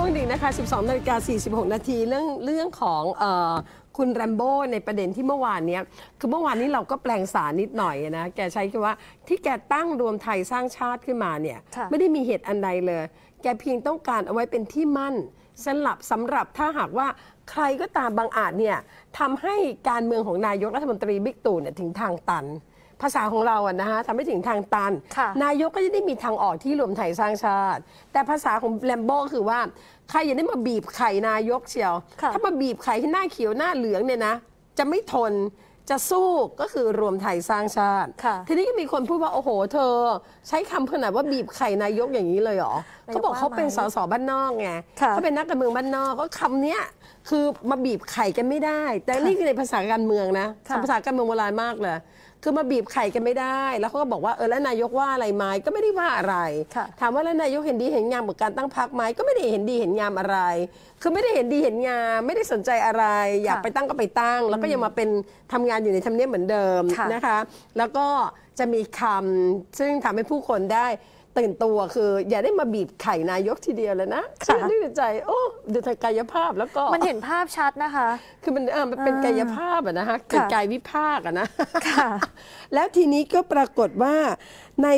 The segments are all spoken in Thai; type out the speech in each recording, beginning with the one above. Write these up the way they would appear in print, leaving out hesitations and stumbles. ช่วงหนึ่งนะคะ 12.46 นาทีเรื่องของคุณแรมโบ้ในประเด็นที่เมื่อวานนี้คือเมื่อวานนี้เราก็แปลงสารนิดหน่อยนะแกใช้คำว่าที่แกตั้งรวมไทยสร้างชาติขึ้นมาเนี่ยไม่ได้มีเหตุอันใดเลยแกเพียงต้องการเอาไว้เป็นที่มั่นสำหรับถ้าหากว่าใครก็ตามบางอาจเนี่ยทำให้การเมืองของนายกรัฐมนตรีบิ๊กตู่เนี่ยถึงทางตันภาษาของเราอะนะฮะทำให้ถึงทางตันนายกก็จะได้มีทางออกที่รวมไทยสร้างชาติแต่ภาษาของแรมโบ้คือว่าใครอย่าได้มาบีบไข่นายกเชียวถ้ามาบีบไข่ให้หน้าเขียวหน้าเหลืองเนี่ยนะจะไม่ทนจะสู้ก็คือรวมไทยสร้างชาติทีนี้ก็มีคนพูดว่าโอ้โหเธอใช้คำขนาดว่าบีบไข่นายกอย่างนี้เลยเหรอเขาบอกเขาเป็นสสบ้านนอกไงเขาเป็นนักการเมืองบ้านนอกก็คำนี้คือมาบีบไข่กันไม่ได้แต่นี่คือในภาษาการเมืองนะภาษาการเมืองโบราณมากเลยคือมาบีบไข่กันไม่ได้แล้วเขาก็บอกว่าแล้วนายกว่าอะไรไหมก็ไม่ได้ว่าอะไรถามว่าแล้วนายกเห็นดีเห็นงามกับการตั้งพรรคไหมก็ไม่ได้เห็นดีเห็นงามอะไรคือไม่ได้เห็นดีเห็นงามไม่ได้สนใจอะไรอยากไปตั้งก็ไปตั้งแล้วก็ยังมาเป็นทำงานอยู่ในทำเนียบเหมือนเดิมนะคะแล้วก็จะมีคำซึ่งทำให้ผู้คนได้ตื่นตัวคืออย่าได้มาบีบไข่นายกทีเดียวเลยนะฉันนึกในใจโอ้ดูทางกายภาพแล้วก็มันเห็นภาพชัดนะคะคือมันเป็นกายภาพอะนะคะเป็นกายวิภาคอะนะแล้วทีนี้ก็ปรากฏว่าใน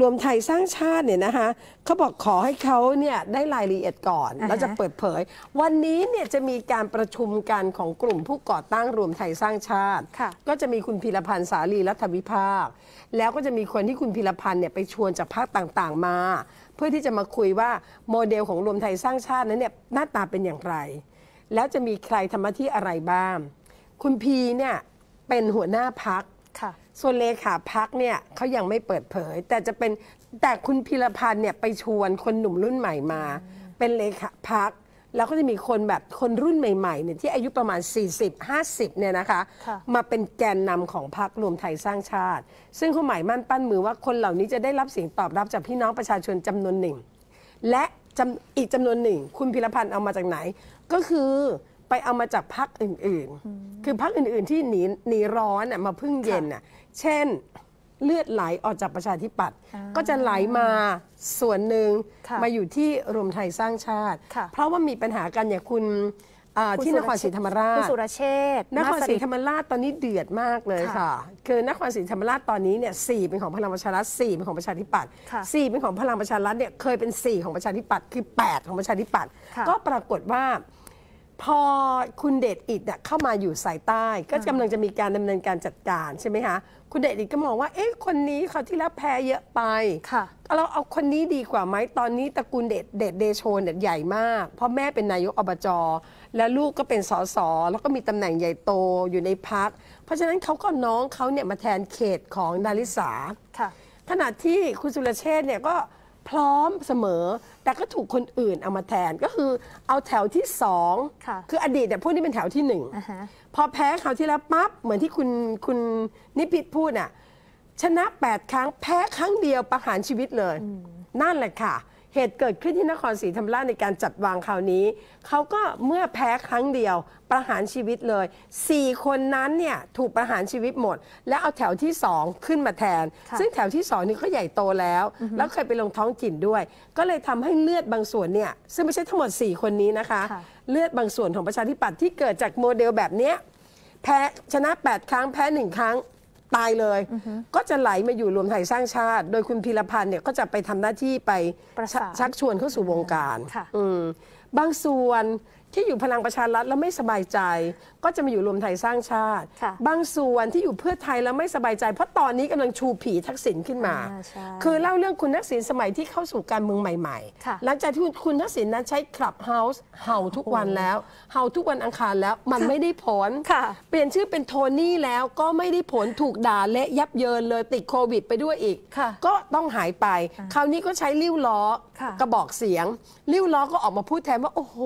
รวมไทยสร้างชาติเนี่ยนะคะเขาบอกขอให้เขาเนี่ยได้รายละเอียดก่อนแล้วจะเปิดเผยวันนี้เนี่ยจะมีการประชุมกันของกลุ่มผู้ก่อตั้งรวมไทยสร้างชาติก็จะมีคุณพีรพันธ์สาลีรัฐวิภาคแล้วก็จะมีคนที่คุณพีรพันธ์เนี่ยไปชวนจากพรรคต่างๆมาเพื่อที่จะมาคุยว่าโมเดลของรวมไทยสร้างชาตินั้นเนี่ยหน้าตาเป็นอย่างไรแล้วจะมีใครทำหน้าที่อะไรบ้างคุณพีเนี่ยเป็นหัวหน้าพรรคส่วนเลขาพรรคเนี่ยเขายังไม่เปิดเผยแต่คุณพีรพันธ์เนี่ยไปชวนคนหนุ่มรุ่นใหม่มาเป็นเลขาพรรคแล้วก็จะมีคนแบบคนรุ่นใหม่ๆเนี่ยที่อายุประมาณ 40-50 เนี่ยนะคะมาเป็นแกนนำของพรรครวมไทยสร้างชาติซึ่งเขาหมายมั่นปั้นมือว่าคนเหล่านี้จะได้รับเสียงตอบรับจากพี่น้องประชาชนจำนวนหนึ่งและอีกจำนวนหนึ่งคุณพีรพันธ์เอามาจากไหนก็คือไปเอามาจากพรรคอื่นๆคือพรรคอื่นๆที่หนีร้อนมาพึ่งเย็นเช่นเลือดไหลออกจากประชาธิปัตย์ก็จะไหลมาส่วนหนึ่งมาอยู่ที่รวมไทยสร้างชาติเพราะว่ามีปัญหากันอย่างคุณที่นครศรีธรรมราชคุณสุรเชษนครศรีธรรมราชตอนนี้เดือดมากเลยค่ะคือนครศรีธรรมราชตอนนี้เนี่ย4เป็นของพลังประชารัฐ4เป็นของประชาธิปัตย์4เป็นของพลังประชารัฐเนี่ยเคยเป็น4ของประชาธิปัตย์คือ8ของประชาธิปัตย์ก็ปรากฏว่าพอคุณเดชอิทธิ์เข้ามาอยู่สายใต้ก็กำลังจะมีการดำเนินการจัดการใช่ไหมคะคุณเดชอิทธิ์ก็มองว่าเอ๊ะคนนี้เขาที่รับแพ้เยอะไปเราเอาคนนี้ดีกว่าไหมตอนนี้ตระกูลเดชโชนใหญ่มากเพราะแม่เป็นนายกอบจและลูกก็เป็นสสแล้วก็มีตำแหน่งใหญ่โตอยู่ในพรรคเพราะฉะนั้นเขาก็น้องเขาเนี่ยมาแทนเขตของดาริสาขณะที่คุณสุรเชษเนี่ยก็พร้อมเสมอแต่ก็ถูกคนอื่นเอามาแทนก็คือเอาแถวที่2 คืออดีตแต่พวกนี้เป็นแถวที่1 พอแพ้คราวที่แล้วปั๊บเหมือนที่คุณนิพิษพูดน่ะชนะ8ครั้งแพ้ครั้งเดียวประหารชีวิตเลยนั่นแหละค่ะเหตุเกิดขึ้นที่นครศรีธรรมราชในการจัดวางคราวนี้เขาก็เมื่อแพ้ครั้งเดียวประหารชีวิตเลย4คนนั้นเนี่ยถูกประหารชีวิตหมดและเอาแถวที่2ขึ้นมาแทนซึ่งแถวที่2นี่ก็ใหญ่โตแล้วแล้วเคยไปลงท้องถิ่นด้วยก็เลยทำให้เลือดบางส่วนเนี่ยซึ่งไม่ใช่ทั้งหมด4คนนี้นะคะเลือดบางส่วนของประชาธิปัตย์ที่เกิดจากโมเดลแบบนี้แพ้ชนะ8ครั้งแพ้1ครั้งตายเลยก็จะไหลมาอยู่รวมไทยสร้างชาติโดยคุณพีรพันธ์เนี่ยก็จะไปทำหน้าที่ไปชักชวนเข้าสู่วงการบางส่วนที่อยู่พลังประชารัฐแล้วไม่สบายใจก็จะมาอยู่รวมไทยสร้างชาติบางส่วนที่อยู่เพื่อไทยแล้วไม่สบายใจเพราะตอนนี้กำลังชูผีทักษิณขึ้นมาคือเล่าเรื่องคุณทักษิณสมัยที่เข้าสู่การเมืองใหม่ๆหลังจากที่คุณทักษิณนั้นใช้คลับเฮาส์เห่าทุกวันแล้วเห่าทุกวันอังคารแล้วมันไม่ได้ผลเปลี่ยนชื่อเป็นโทนี่แล้วก็ไม่ได้ผลถูกด่าและยับเยินเลยติดโควิดไปด้วยอีกก็ต้องหายไปคราวนี้ก็ใช้ลิ้วล้อกระบอกเสียงลิ้วล้อก็ออกมาพูดแทนว่าโอ้โห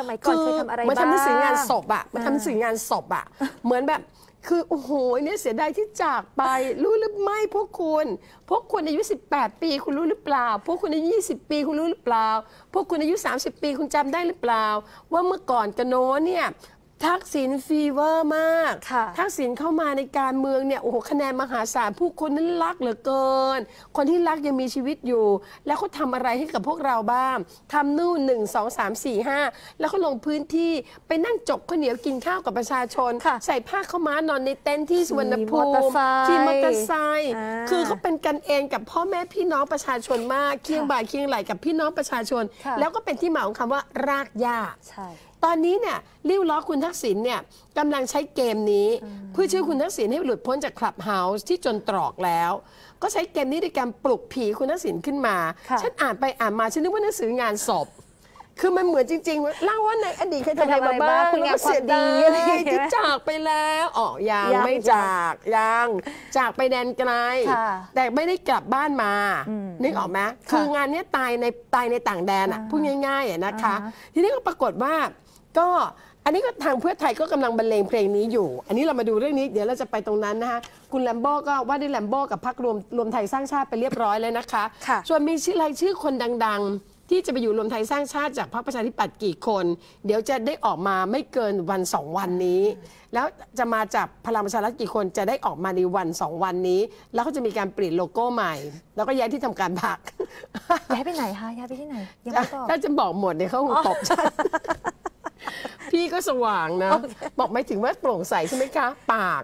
สมัยก่อนเคยทำอะไรบ้างมันทำหนังสืองานศพอ่ะมันทำหนังสืองานศพอ่ะเหมือนแบบคือโอ้โหเนี่ยเสียดายที่จากไปรู้หรือไม่พวกคุณอายุ18ปีคุณรู้หรือเปล่าพวกคุณอายุ20ปีคุณรู้หรือเปล่าพวกคุณอายุ30ปีคุณจำได้หรือเปล่าว่าเมื่อก่อนกโน้นเนี่ย ทักษิณฟีเวอร์มากทักษิณเข้ามาในการเมืองเนี่ยโอ้โหคะแนนมหาศาลผู้คนนั้นรักเหลือเกินคนที่รักยังมีชีวิตอยู่แล้วเขาทำอะไรให้กับพวกเราบ้างทำนู่น1 2 3 4 5แล้วเขาลงพื้นที่ไปนั่งจกข้าวเหนียวกินข้าวกับประชาชนใส่ผ้าข้าวม้านอนในเต็นท์ที่สุวรรณภูมิขี่มอเตอร์ไซค์คือเขาเป็นกันเองกับพ่อแม่พี่น้องประชาชนมากเคียงบ่าเคียงไหลกับพี่น้องประชาชนแล้วก็เป็นที่มาของคำว่ารากหญ้าตอนนี้เนี่ยริ้วล้อคุณทักษิณเนี่ยกำลังใช้เกมนี้เพื่อช่วยคุณทักษิณให้หลุดพ้นจากคลับเฮาส์ที่จนตรอกแล้วก็ใช้เกมนี้ในการปลุกผีคุณทักษิณขึ้นมาฉันอ่านไปอ่านมาฉันนึกว่าหนังสืองานศพคือมันเหมือนจริงๆเล่าว่าในอดีตเคยทำอะไรมาบ้างคุณก็เสียดีอะไรที่จากไปแล้วอ๋อยังไม่จากยังจากไปแดนไกลแต่ไม่ได้กลับบ้านมานึกออกไหมคืองานนี้ตายในต่างแดนอ่ะพูดง่ายๆนะคะทีนี้ก็ปรากฏว่าก็อันนี้ก็ทางเพื่อไทยก็กำลังบรรเลงเพลงนี้อยู่อันนี้เรามาดูเรื่องนี้เดี๋ยวเราจะไปตรงนั้นนะคะคุณแลมโบ้ก็ว่าได้แลมโบ้กับพรรครวมไทยสร้างชาติไปเรียบร้อยแล้วนะคะส่วนมีชื่อรายชื่อคนดังๆที่จะไปอยู่รวมไทยสร้างชาติจากพรรคประชาธิปัตย์กี่คนเดี๋ยวจะได้ออกมาไม่เกินวัน2วันนี้แล้วจะมาจากพลังประชารัฐกี่คนจะได้ออกมาในวัน2วันนี้แล้วก็จะมีการเปลี่ยนโลโก้ใหม่แล้วก็ย้ายที่ทำการพรรคย้ายไปไหนคะย้ายไปที่ไหนยังไม่บอกถ้าจะบอกหมดเนี่ยเขาคงตบฉันพี่ก็สว่างนะ บอกไม่ถึงว่าโปร่งใสใช่ไหมคะปาก